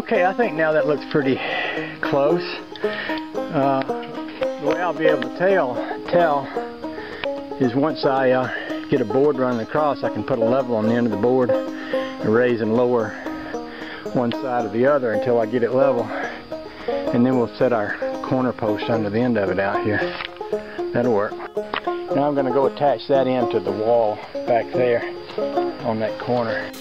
Okay, I think now that looks pretty close. The way I'll be able to tell is once I get a board running across, I can put a level on the end of the board and raise and lower one side or the other until I get it level. And then we'll set our corner post under the end of it out here. That'll work. Now I'm going to go attach that end to the wall back there on that corner.